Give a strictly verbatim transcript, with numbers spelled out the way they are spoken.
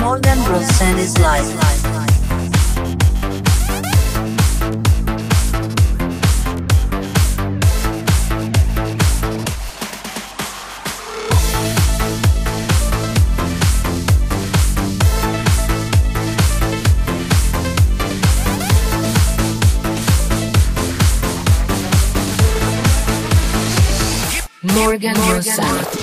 Morgan Rosxan is live. Morgan Rosxan.